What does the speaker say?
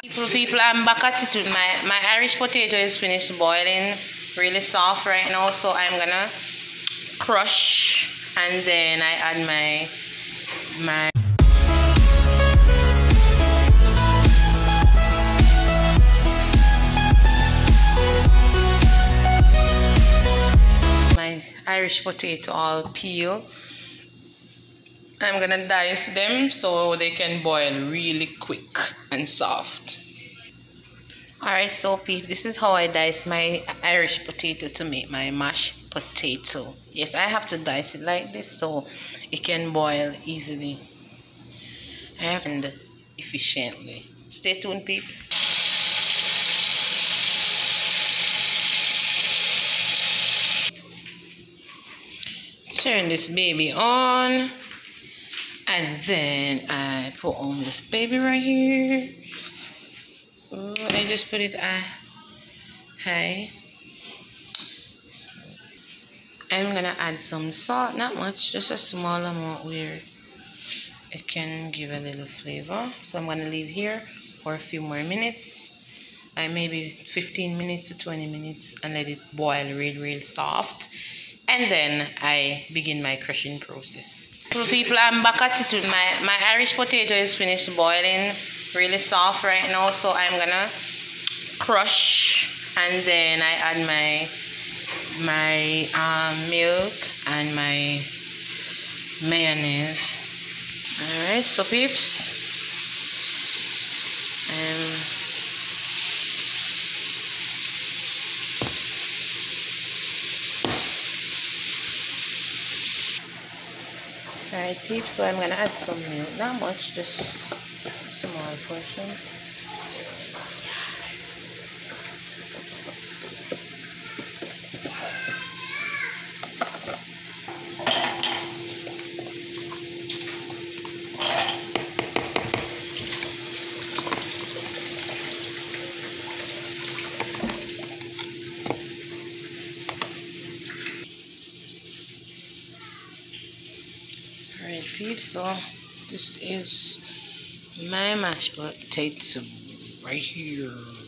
People, I'm back at it with my Irish potato is finished boiling, really soft right now, so I'm gonna crush and then I add my Irish potato all peel. I'm gonna dice them so they can boil really quick and soft. Alright, so peep, this is how I dice my Irish potato to make my mashed potato. Yes, I have to dice it like this so it can boil easily and efficiently. Stay tuned, peeps. Turn this baby on, and then I put on this baby right here. Ooh, I just put it high. I'm gonna add some salt, not much, just a small amount where it can give a little flavor. So I'm gonna leave here for a few more minutes, like maybe 15 minutes to 20 minutes, and let it boil real soft. And then I begin my crushing process. People, I'm back at it with my Irish potato is finished boiling, really soft right now, so I'm gonna crush and then I add my milk and my mayonnaise. Alright, so peeps, alright peeps, so I'm gonna add some milk, not much, just a small portion. So this is my mashed potato right here.